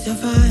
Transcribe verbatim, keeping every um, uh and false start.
Survive.